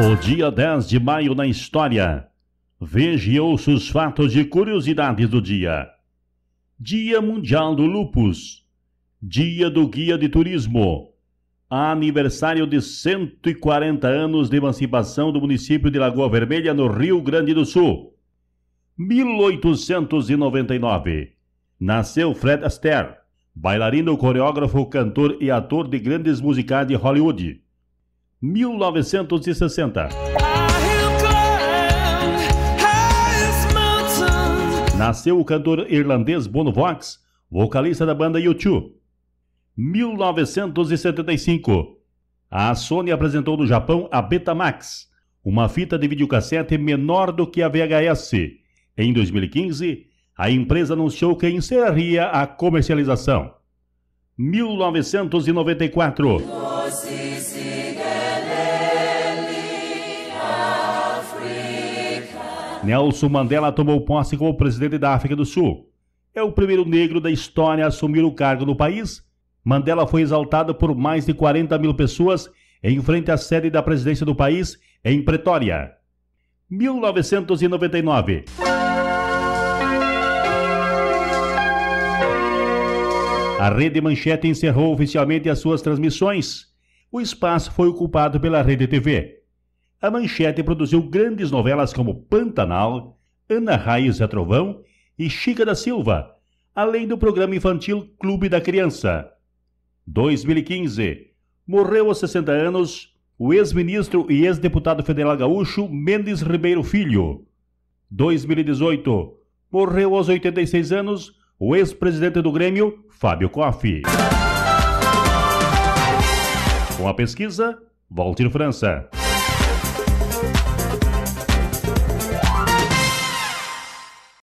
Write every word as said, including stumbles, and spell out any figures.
O dia dez de maio na história. Veja e ouça os fatos e curiosidades do dia. Dia Mundial do Lupus. Dia do Guia de Turismo. Aniversário de cento e quarenta anos de emancipação do município de Lagoa Vermelha, no Rio Grande do Sul. mil oitocentos e noventa e nove. Nasceu Fred Astaire, bailarino, coreógrafo, cantor e ator de grandes musicais de Hollywood. mil novecentos e sessenta. Nasceu o cantor irlandês Bono Vox, vocalista da banda U dois. mil novecentos e setenta e cinco. A Sony apresentou no Japão a Betamax, uma fita de videocassete menor do que a V H S. Em dois mil e quinze, a empresa anunciou que encerraria a comercialização. mil novecentos e noventa e quatro. Nelson Mandela tomou posse como presidente da África do Sul. É o primeiro negro da história a assumir o cargo no país. Mandela foi exaltado por mais de quarenta mil pessoas em frente à sede da presidência do país, em Pretória. mil novecentos e noventa e nove. A Rede Manchete encerrou oficialmente as suas transmissões. O espaço foi ocupado pela Rede T V. A Manchete produziu grandes novelas como Pantanal, Ana Raiz e Trovão e Chica da Silva, além do programa infantil Clube da Criança. dois mil e quinze. Morreu aos sessenta anos o ex-ministro e ex-deputado federal gaúcho Mendes Ribeiro Filho. dois mil e dezoito. Morreu aos oitenta e seis anos o ex-presidente do Grêmio, Fábio Koff. Com a pesquisa, Valdir França.